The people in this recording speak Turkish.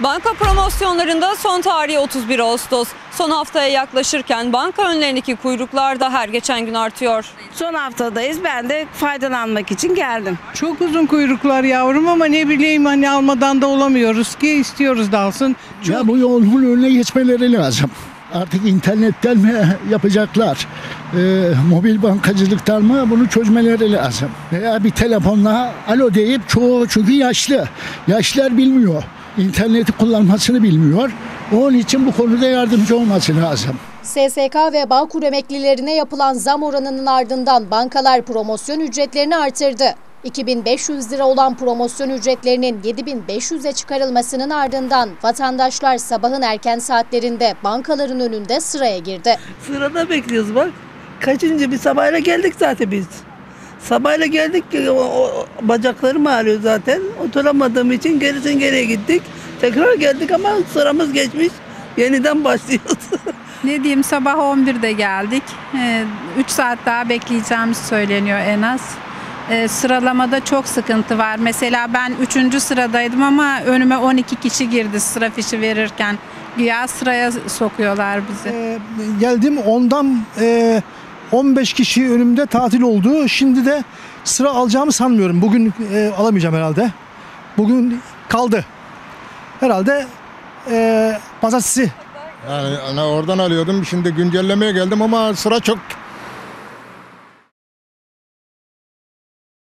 Banka promosyonlarında son tarihi 31 Ağustos. Son haftaya yaklaşırken banka önlerindeki kuyruklar da her geçen gün artıyor. Son haftadayız, ben de faydalanmak için geldim. Çok uzun kuyruklar yavrum ama ne bileyim, hani almadan da olamıyoruz ki, istiyoruz da alsın. Çok... Ya bu yolun önüne geçmeleri lazım. Artık internetten mi yapacaklar, mobil bankacılıktan mı, bunu çözmeleri lazım. Veya bir telefonla alo deyip, çoğu çünkü yaşlı. Yaşlılar bilmiyor. İnterneti kullanmasını bilmiyor. Onun için bu konuda yardımcı olması lazım. SSK ve Bağkur emeklilerine yapılan zam oranının ardından bankalar promosyon ücretlerini artırdı. 2.500 lira olan promosyon ücretlerinin 7.500'e çıkarılmasının ardından vatandaşlar sabahın erken saatlerinde bankaların önünde sıraya girdi. Sırada bekliyoruz bak. Kaçıncı bir sabahla geldik zaten biz. Sabahla geldik, bacaklarım ağrıyor zaten. Oturamadığım için gerisin geriye gittik. Tekrar geldik ama sıramız geçmiş. Yeniden başlıyoruz. Ne diyeyim, sabah 11'de geldik. 3 saat daha bekleyeceğimiz söyleniyor en az. Sıralamada çok sıkıntı var. Mesela ben 3. sıradaydım ama önüme 12 kişi girdi sıra fişi verirken. Güya sıraya sokuyorlar bizi. Geldim ondan... 15 kişi önümde tatil oldu. Şimdi de sıra alacağımı sanmıyorum. Bugün alamayacağım herhalde. Bugün kaldı. Herhalde pazartesi. Yani oradan alıyordum. Şimdi güncellemeye geldim ama sıra çok